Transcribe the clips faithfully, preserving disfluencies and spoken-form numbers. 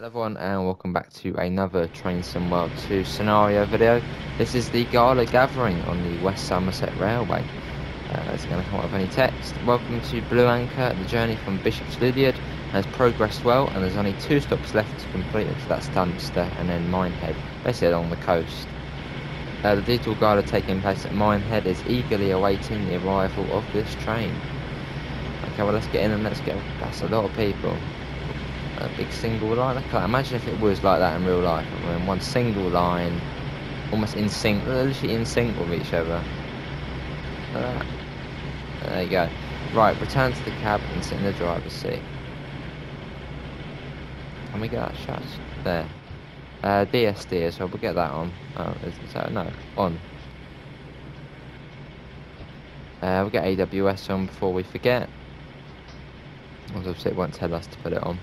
Hello everyone and welcome back to another Train Sim World two scenario video. This is the Gala Gathering on the West Somerset Railway. Uh, it's going to come up with any text. Welcome to Blue Anchor. The journey from Bishops Lydeard has progressed well and there's only two stops left to complete it. So that's Dunster and then Minehead, basically along the coast. Uh, the Digital Gala taking place at Minehead is eagerly awaiting the arrival of this train. Okay, well let's get in and let's get... That's a lot of people. A big single line. I can't imagine if it was like that in real life. We're in one single line, almost in sync, literally in sync with each other. Like that. There you go. Right, return to the cab and sit in the driver's seat. And we get that shot there. Uh, D S D as well. We'll get that on. Oh, is that no on? Uh, we'll get A W S on before we forget. Obviously, it won't tell us to put it on.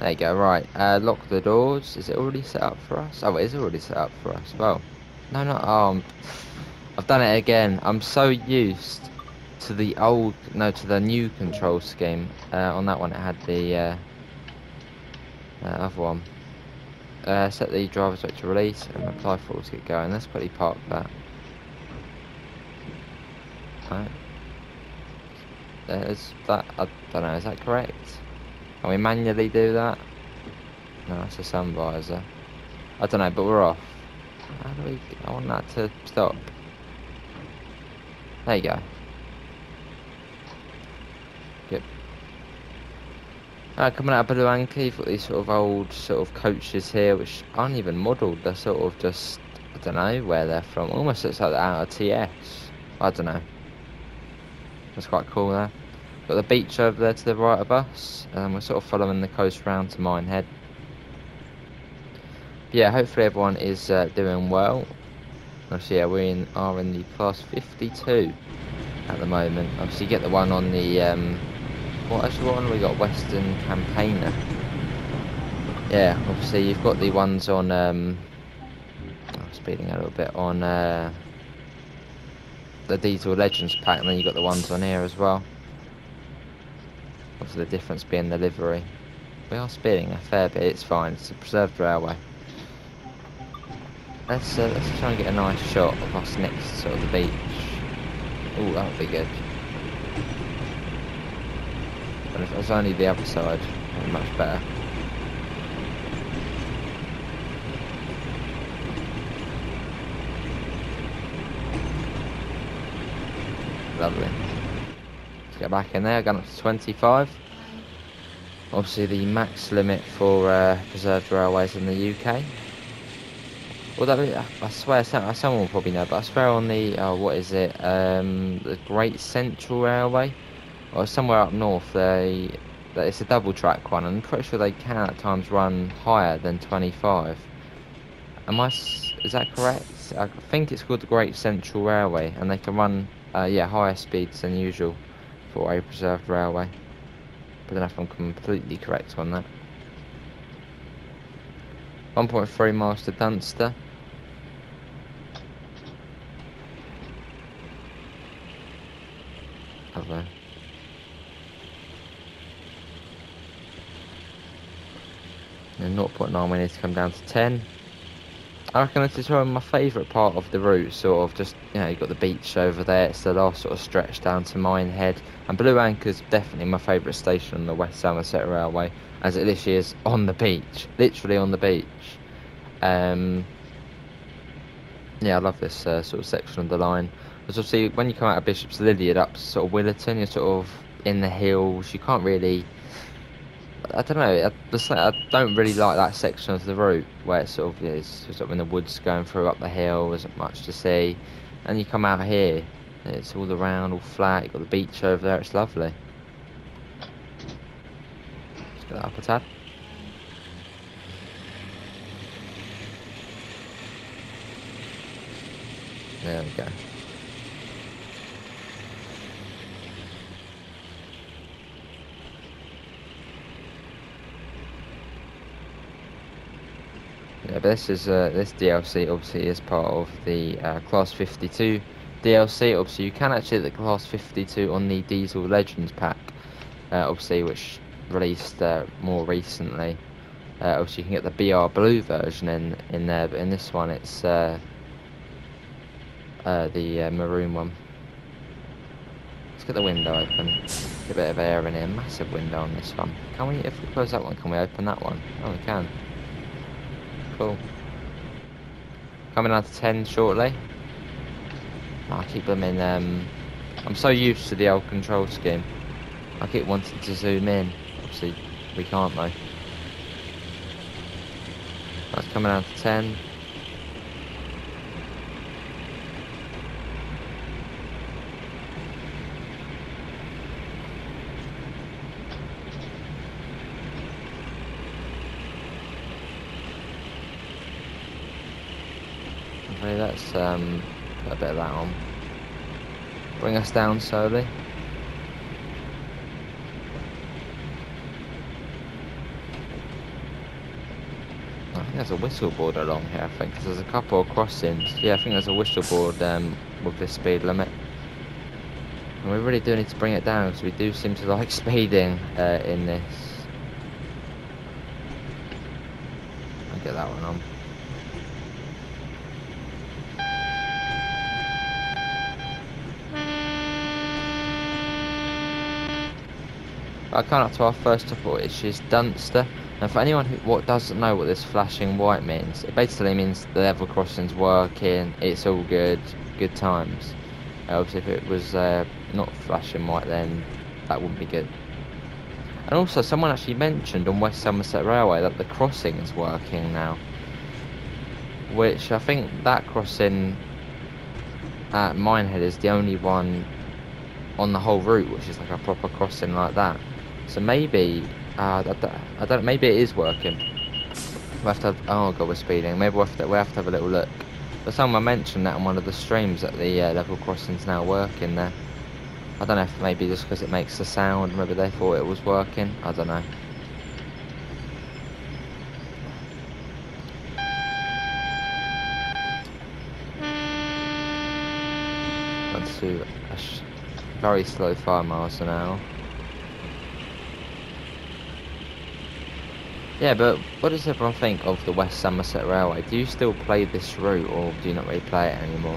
There you go, right, uh, lock the doors. Is it already set up for us? Oh, it is already set up for us, well, no, no, um, I've done it again. I'm so used to the old, no, to the new control scheme. Uh, on that one it had the, uh, uh other one. Uh, set the driver switch to release and apply throttle to get going. Let's quickly park that. Right. There's that, I don't know, is that correct? Can we manually do that? No, that's a sun visor. I don't know, but we're off. How do we... I want that to stop. There you go. Yep. Alright, coming out of Blue Anchor, you've got these sort of old sort of coaches here, which aren't even modelled. They're sort of just... I don't know where they're from. Almost looks like they're out of T S. I don't know. That's quite cool there. Got the beach over there to the right of us, and we're sort of following the coast round to Minehead. But yeah, hopefully everyone is uh, doing well. Obviously, yeah, we in, are in the Class fifty-two at the moment. Obviously, you get the one on the um, what actually what one we got? Western Campaigner. Yeah, obviously you've got the ones on. Um, I'm speeding a little bit on uh, the Diesel Legends pack, and then you got the ones on here as well. Obviously the difference being the livery. We are speeding a fair bit, it's fine, it's a preserved railway. Let's, uh, let's try and get a nice shot of us next to sort of the beach. Oh, that would be good. But if it was only the other side, that would be much better. Lovely. Get back in there, going up to twenty-five. Obviously the max limit for uh, preserved railways in the U K. Although I swear someone will probably know, but I swear on the oh, what is it um, the Great Central Railway or somewhere up north, they it's a double track one, and I'm pretty sure they can at times run higher than twenty-five. Am I is that correct? I think it's called the Great Central Railway, and they can run uh, yeah higher speeds than usual for a preserved railway. But then if I'm completely correct on that. one point three miles to Dunster. Lovely. And zero point nine we need to come down to ten. I reckon this is my favourite part of the route, sort of just, you know, you've got the beach over there, it's the last sort of stretch down to Minehead, and Blue Anchor's definitely my favourite station on the West Somerset Railway, as it literally is on the beach, literally on the beach. Um, yeah, I love this uh, sort of section of the line, because obviously when you come out of Bishops Lydeard up to sort of Williton, you're sort of in the hills, you can't really... I don't know, I, just, I don't really like that section of the route where it's sort of, you know, it's sort of in the woods going through up the hill, isn't much to see. And you come out here, it's all around, all flat, you've got the beach over there, it's lovely. Let's get that up a tad. There we go. Yeah, but this is uh, this D L C obviously is part of the uh, Class fifty-two D L C. Obviously, you can actually get the Class fifty-two on the Diesel Legends pack, uh, obviously, which released uh, more recently. Uh, obviously you can get the B R Blue version in, in there, but in this one it's uh, uh, the uh, maroon one. Let's get the window open. Get a bit of air in here. Massive window on this one. Can we, if we close that one, can we open that one? Oh, we can. Cool. Coming out to ten shortly. I keep them in, um, I'm so used to the old control scheme. I keep wanting to zoom in. Obviously, we can't though. That's coming out to ten. Okay, that's, um, put a bit of that on. Bring us down slowly. I think there's a whistle board along here, I think, because there's a couple of crossings. Yeah, I think there's a whistle board um, with this speed limit. And we really do need to bring it down, because we do seem to like speeding uh, in this. I'll get that one on. I can't up to our first of all, which is Dunster. And for anyone who what doesn't know what this flashing white means, it basically means the level crossing's working, it's all good, good times. Obviously if it was uh, not flashing white then that wouldn't be good. And also someone actually mentioned on West Somerset Railway that the crossing is working now. Which I think that crossing at Minehead is the only one on the whole route which is like a proper crossing like that. So maybe, uh, I, don't, I don't. Maybe it is working. We have to. Have, oh god, we're speeding. Maybe we have to. We have to have a little look. But someone mentioned that in one of the streams that the uh, level crossing's now working there. I don't know if maybe just because it makes the sound. Maybe they thought it was working. I don't know. Let's do a sh very slow five miles an hour. Yeah, but what does everyone think of the West Somerset Railway? Do you still play this route, or do you not really play it anymore?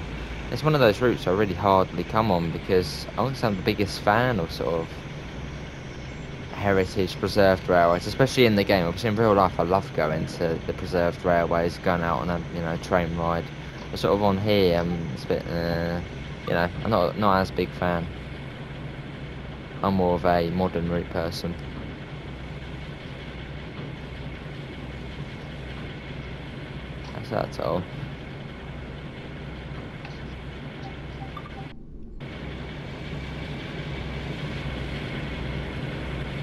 It's one of those routes I really hardly come on, because I wouldn't say I'm the biggest fan of sort of heritage preserved railways, especially in the game. Obviously in real life I love going to the preserved railways, going out on a, you know, train ride. But sort of on here, um, it's a bit, uh, you know, I'm not, not as big fan. I'm more of a modern route person. That's all.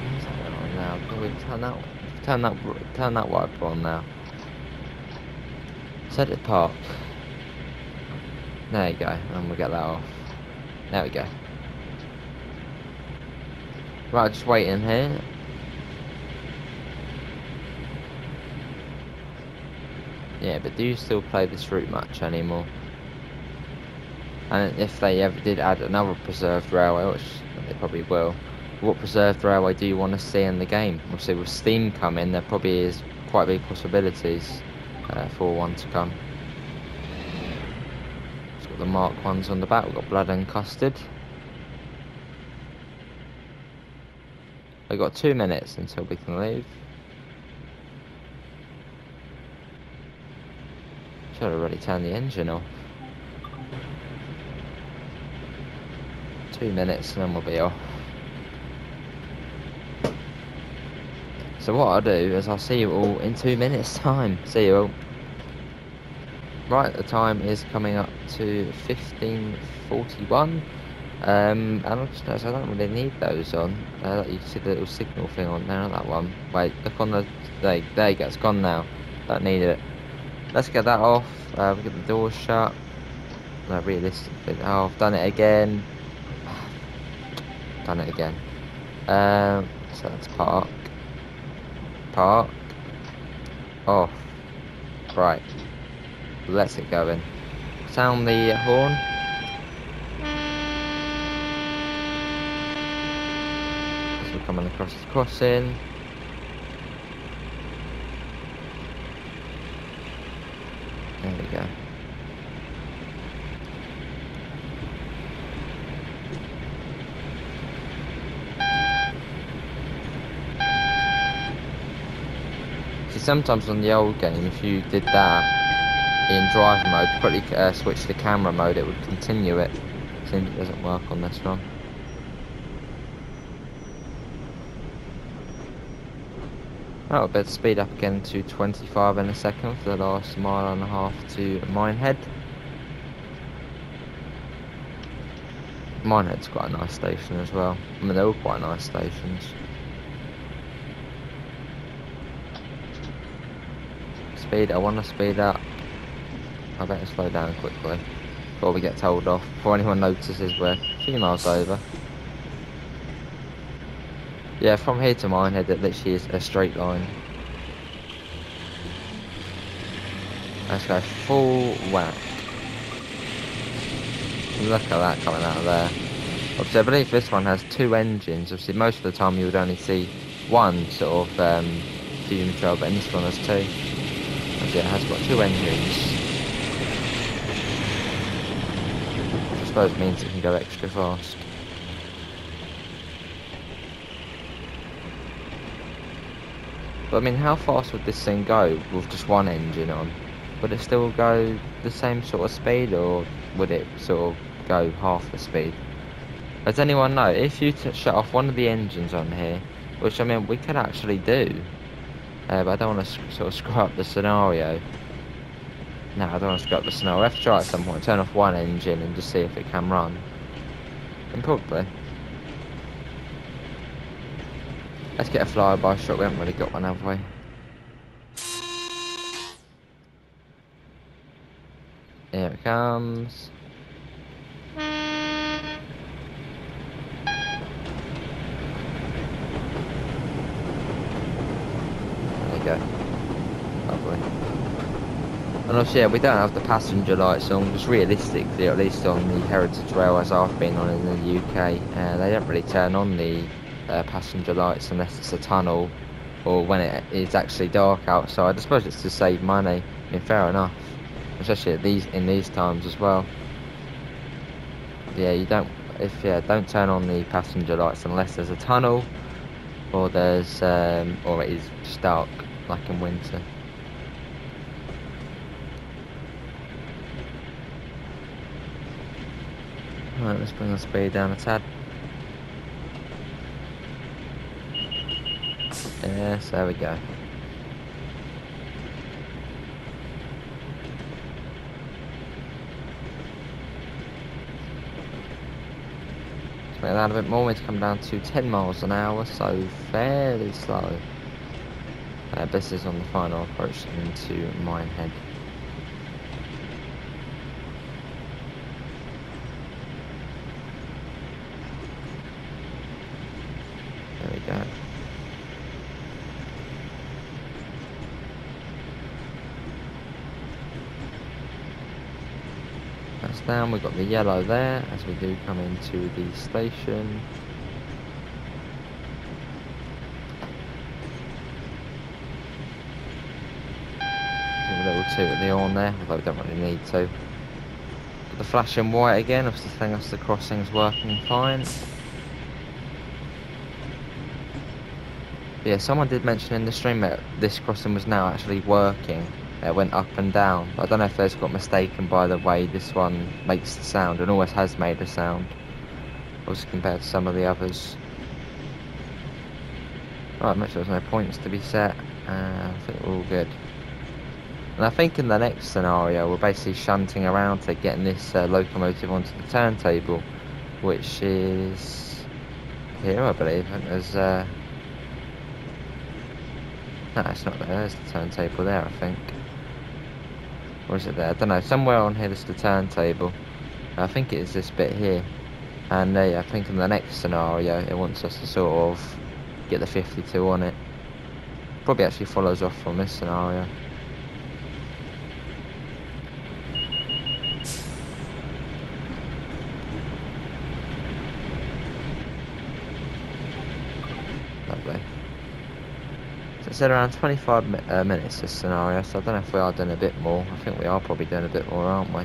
What's that going on now? Can we turn that, turn that, turn that wiper on now? Set it apart. There you go, and we'll get that off. There we go. Right, just waiting here. Yeah, but do you still play this route much anymore? And if they ever did add another preserved railway, which they probably will, what preserved railway do you want to see in the game? Obviously with Steam coming, there probably is quite big possibilities uh, for one to come. It's got the mark ones on the back, we've got Blood and Custard. We've got two minutes until we can leave. Should have already turned the engine off. Two minutes and then we'll be off. So what I'll do is I'll see you all in two minutes time. See you all. Right, the time is coming up to fifteen forty-one. Um, and I just noticed I don't really need those on. Uh, you see the little signal thing on there, that one. Wait, look on the... There, there you go, it's gone now. Don't need it. Let's get that off, uh, we get the door shut. No, realistically, oh, I've done it again. Done it again. Um, so that's park. Park. Off. Right. Let's get going. Sound the horn. This will coming across the crossing. There we go. See, sometimes on the old game, if you did that in drive mode, quickly uh, switch to camera mode, it would continue it. Seems it doesn't work on this one. Oh, a bit of speed up again to twenty-five in a second for the last mile and a half to Minehead. Minehead's quite a nice station as well. I mean, they're all quite nice stations. Speed, I want to speed up. I better slow down quickly before we get told off, before anyone notices we're a few miles over. Yeah, from here to Minehead, it literally is a straight line. Let's go full whack. Look at that coming out of there. Obviously, I believe this one has two engines. Obviously, most of the time you would only see one sort of um, fume trail, but in this one has two. Obviously, it has got two engines. Which I suppose means it can go extra fast. But I mean, how fast would this thing go with just one engine on? Would it still go the same sort of speed, or would it sort of go half the speed? Does anyone know? If you t shut off one of the engines on here, which I mean we could actually do, uh, but I don't want to sort of screw up the scenario. No, I don't want to screw up the scenario. I have to try at some point, turn off one engine and just see if it can run. And probably. Let's get a flyby shot, we haven't really got one, have we? Here it comes. There we go. Lovely. And obviously, yeah, we don't have the passenger lights on, because realistically, at least on the heritage railways I've been on in the U K, uh, they don't really turn on the Uh, passenger lights unless it's a tunnel or when it is actually dark outside. I suppose it's to save money. I mean, fair enough, especially at these in these times as well. Yeah, you don't if yeah don't turn on the passenger lights unless there's a tunnel or there's um, or it is just dark like in winter. Alright, let's bring the speed down a tad. Yes, there we go. Let's make that a bit more. We're come down to ten miles an hour, so fairly slow. Uh, this is on the final approach into Minehead. There we go. Down, we've got the yellow there as we do come into the station. Give a little two at the horn there, although we don't really need to. Got the flashing white again, obviously telling us the crossing's working fine. But yeah, someone did mention in the stream that this crossing was now actually working. It went up and down. I don't know if those got mistaken by the way this one makes the sound, and always has made the sound, also compared to some of the others. Right, make sure there's no points to be set, and I think we're all good. And I think in the next scenario we're basically shunting around to getting this uh, locomotive onto the turntable, which is here I believe, and there's uh... no, it's not there, there's the turntable there I think. Or is it there? I don't know. Somewhere on here, there's the turntable. I think it is this bit here. And uh, yeah, I think in the next scenario, it wants us to sort of get the fifty-two on it. Probably actually follows off from this scenario. probably. So it said around twenty-five uh, minutes this scenario, so I don't know if we are doing a bit more. I think we are probably doing a bit more, aren't we?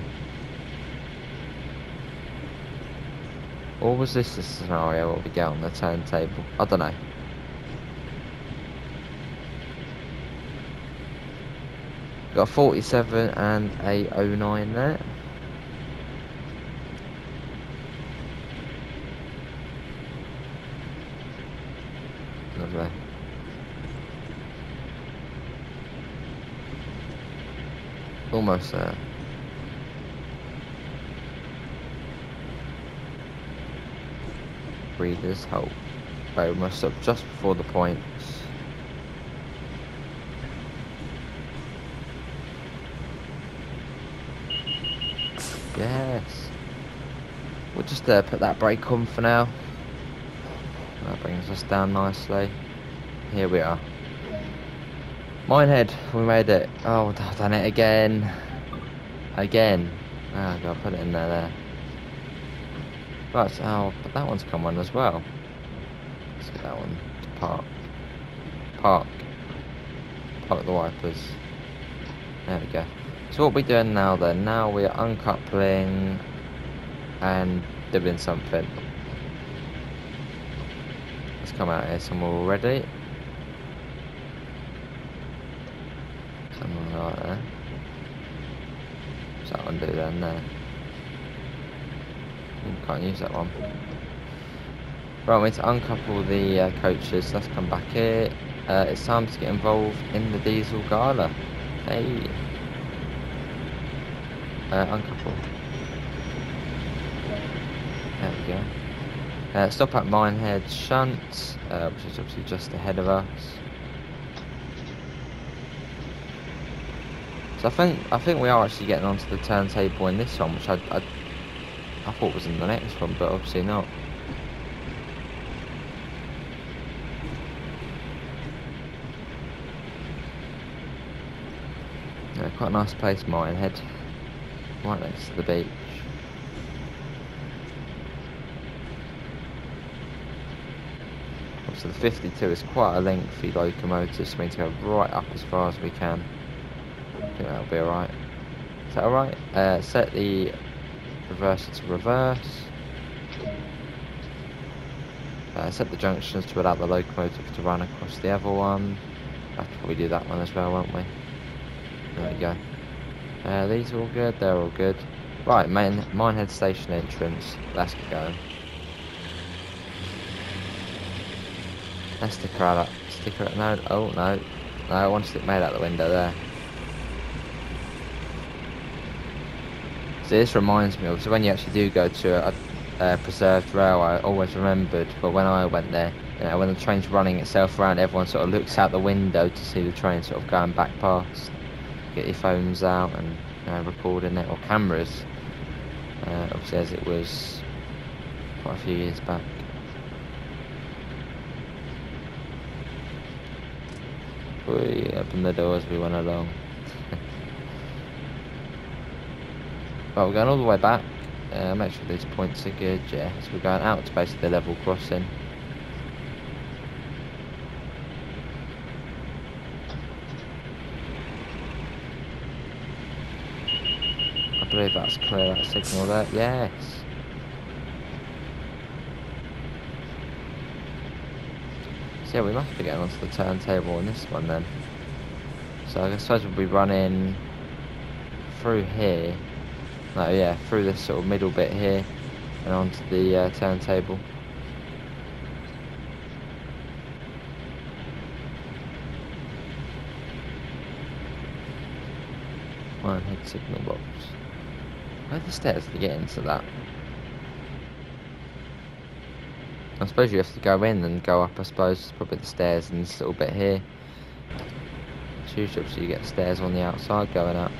Or was this the scenario where we get on the turntable? I don't know. Got forty-seven and a oh nine there. Lovely. Almost there. Breeders' Hope. Right, we must up just before the points. Yes. We'll just uh, put that brake on for now. That brings us down nicely. Here we are. Minehead, we made it. Oh, I've done it again. Again. Oh, I've got to put it in there, there. Right, oh, but that one's come on as well. Let's get that one to park. Park. Park the wipers. There we go. So what we're doing now then, now we're uncoupling and doing something. Let's come out here somewhere already. Somewhere right there. What's that one do then there? Ooh, can't use that one. Right, we need to uncouple the uh, coaches, let's come back here. Uh, it's time to get involved in the Diesel Gala. Hey! Uh, uncouple. There we go. Uh, stop at Minehead Shunt, uh, which is obviously just ahead of us. So I think I think we are actually getting onto the turntable in this one, which I I, I thought was in the next one, but obviously not. Yeah, quite a nice place, Minehead. Right next to the beach. So the fifty-two is quite a lengthy locomotive, so we need to go right up as far as we can. I think that'll be alright. Is that alright? Uh, set the reverser to reverse. Uh, set the junctions to allow the locomotive to run across the other one. I'll probably do that one as well, won't we? There we go. Uh, these are all good, they're all good. Right, main, Minehead station entrance, let's get going. Let's stick her out, stick her out, no, oh no. No, one stick made out the window there. See, this reminds me, because when you actually do go to a, a preserved railway, I always remembered, but when I went there, you know, when the train's running itself around, everyone sort of looks out the window to see the train sort of going back past. Get your phones out and uh, recording it, or cameras, uh, obviously, as it was quite a few years back. We opened the door as we went along. Right, we're going all the way back, uh, make sure these points are good, yeah, so we're going out to basically the level crossing. I believe that's clear, that signal there, yes! So yeah, we must be getting onto the turntable on this one then. So I suppose we'll be running through here. No, yeah, through this sort of middle bit here and onto the uh, turntable. Minehead signal box. Where are the stairs to get into that? I suppose you have to go in and go up, I suppose. It's probably the stairs in this little bit here. It's usually so you get stairs on the outside going up.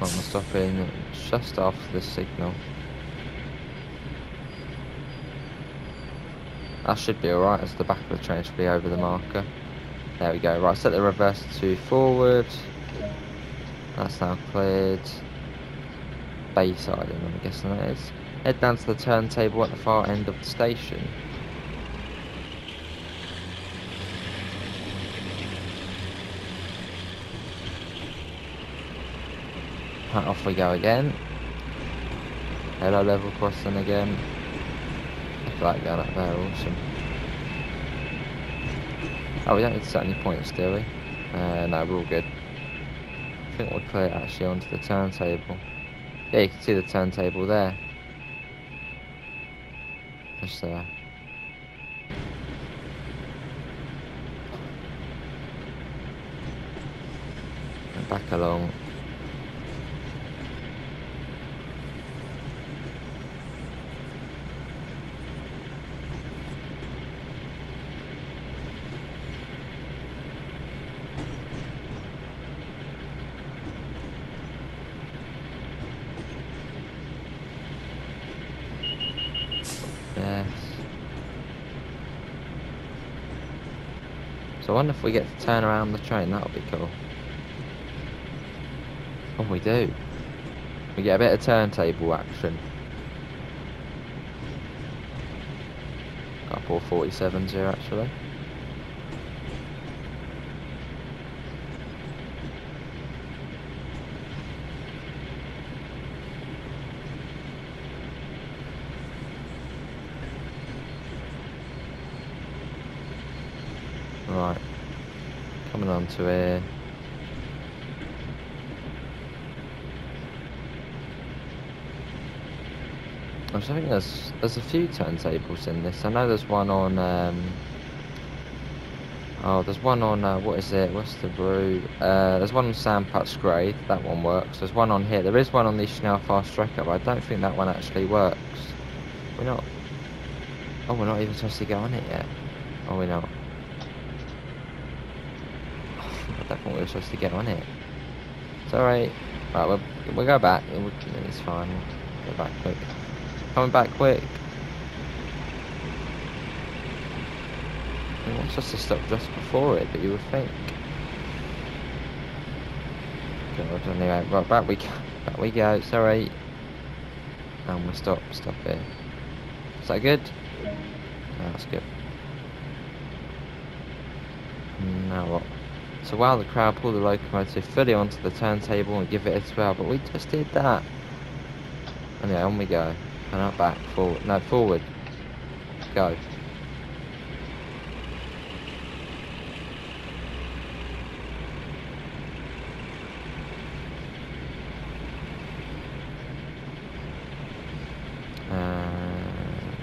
I'm stopping just off the signal. That should be alright as the back of the train should be over the marker. There we go. Right, set the reverse to forward. That's now cleared. Bayside, I'm guessing that is. Head down to the turntable at the far end of the station. Right, off we go again. Hello level crossing again. I feel like that up there, awesome. Oh, we don't need to set any points, do we? Uh, no, we're all good. I think we'll clear it actually onto the turntable. Yeah, you can see the turntable there. Just there. And back along. So I wonder if we get to turn around the train, that'll be cool. Oh, we do. We get a bit of turntable action. Got a couple of forty-sevens here actually. Right, coming on to here. I think there's there's a few turntables in this. I know there's one on um, oh, there's one on uh, what is it? What's the brew? Uh, there's one on Sandpatch Grave. That one works. There's one on here. There is one on the Chanel Fast Tracker, but I don't think that one actually works. We're not. Oh, we're not even supposed to get on it yet. Oh, we're not. I don't think we were supposed to get on it. It's alright. Right, right we'll, we'll go back. It's fine. We'll go back quick. Coming back quick. He wants us to stop just before it, but you would think. God, anyway, right, back we go. Back we go. It's alright. And we'll stop. Stop here. Is that good? No, that's good. Now what? So while the crowd pull the locomotive fully onto the turntable and give it a twirl, but we just did that. Anyway, on we go. And out back, forward, no, forward. Go. And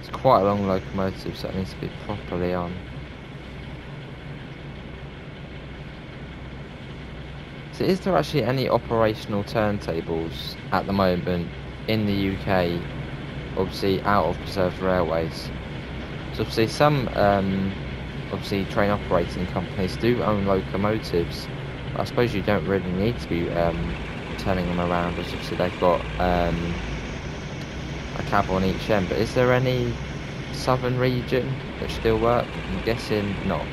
it's quite a long locomotive, so it needs to be properly on. So is there actually any operational turntables at the moment in the U K, obviously out of preserved railways? So obviously some um, obviously train operating companies do own locomotives, but I suppose you don't really need to be um, turning them around, because obviously they've got um, a cab on each end. But is there any southern region that still work? I'm guessing not,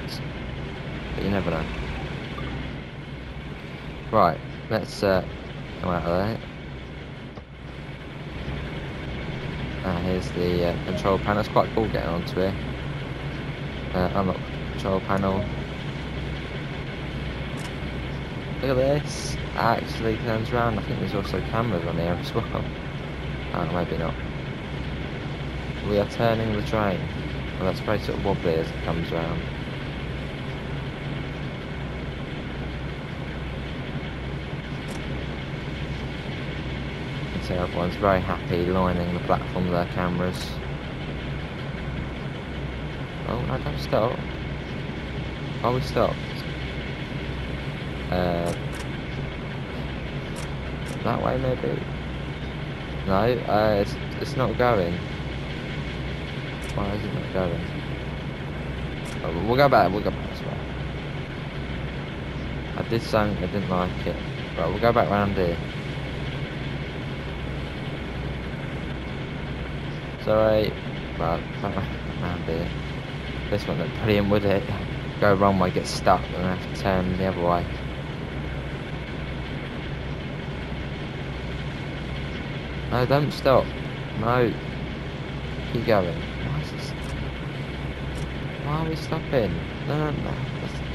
but you never know. Right, let's uh, come out of there. Ah, here's the uh, control panel. It's quite cool getting onto it. Uh, unlock the control panel. Look at this. It actually turns around. I think there's also cameras on here as well. Oh, maybe not. We are turning the train. Well, that's very sort of wobbly as it comes around. Everyone's very happy lining the platform with their cameras. Oh, no, don't stop. Oh, we stopped. Uh, that way, maybe? No, uh, it's, it's not going. Why is it not going? Oh, we'll go back, we'll go back as well. I did something, I didn't like it. Right, we'll go back round here. Alright, well, around here. This one looked brilliant, would it? go one way, get stuck, and I have to turn the other way. No, don't stop. No. Keep going. Why is this... Why are we stopping? No, no, no.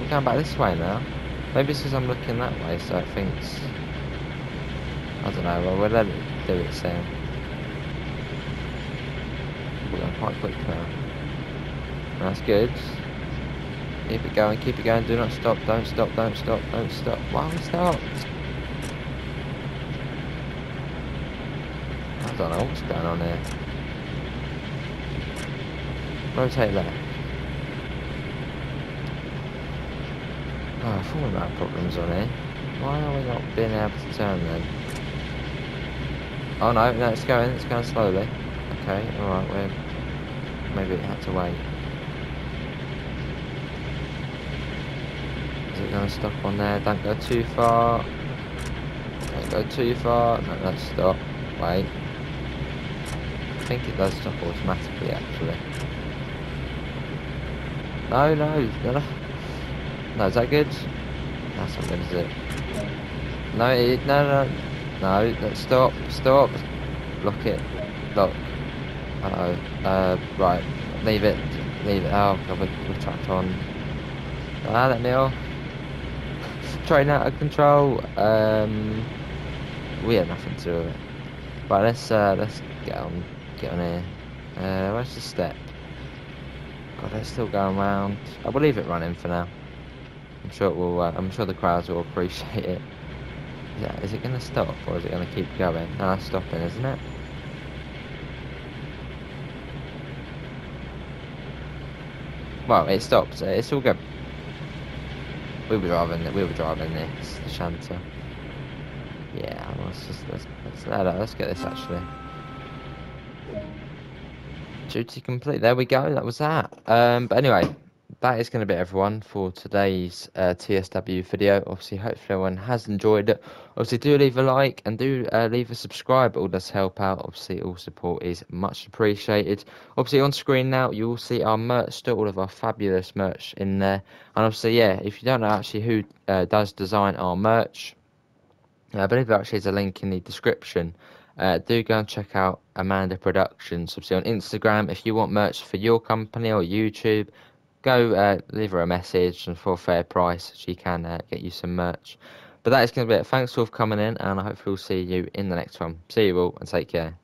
We're going back this way now. Maybe it's because I'm looking that way, so it thinks... I don't know, well, we'll let it do it soon. We're going quite quick now. That's good. Keep it going, keep it going, do not stop, don't stop, don't stop, don't stop. Why are we stopped? I don't know what's going on here. Rotate left. Oh, I thought we might have problems on here. Why are we not being able to turn then? Oh no, no, it's going, it's going slowly. Okay, alright, we're... Maybe it had to wait. Is it going to stop on there? Don't go too far. Don't go too far. No, don't stop. Wait. I think it does stop automatically, actually. No, no, no. No, is that good? That's not good, is it? No, it, no, no, no, no, stop, stop. Block it. Look. Uh oh. Uh, right. Leave it. Leave it. Oh, God, we're, we're trapped on. Ah, let me off. Train out of control. Um, we had nothing to do with it. Right, let's, uh, let's get on, get on here. Uh, where's the step? God, that's still going round. I will leave it running for now. I'm sure it will. Uh, I'm sure the crowds will appreciate it. Is, that, is it going to stop or is it going to keep going? No, it's stopping, isn't it? Well, it stops. It's all good. We were driving. We were driving this, the Shanta. Yeah, let's just let's let's, let's get this actually. Duty complete. There we go. That was that. Um, but anyway. That is going to be everyone for today's uh, T S W video. Obviously, hopefully everyone has enjoyed it. Obviously, do leave a like and do uh, leave a subscribe. It all does help out. Obviously, all support is much appreciated. Obviously, on screen now, you will see our merch store, all of our fabulous merch in there. And obviously, yeah, if you don't know actually who uh, does design our merch, I believe there actually is a link in the description. Uh, do go and check out Amanda Productions. Obviously, on Instagram, if you want merch for your company or YouTube, go uh, leave her a message, and for a fair price she can uh, get you some merch. But that is going to be it. Thanks for coming in, and I hopefully we'll see you in the next one. See you all, and take care.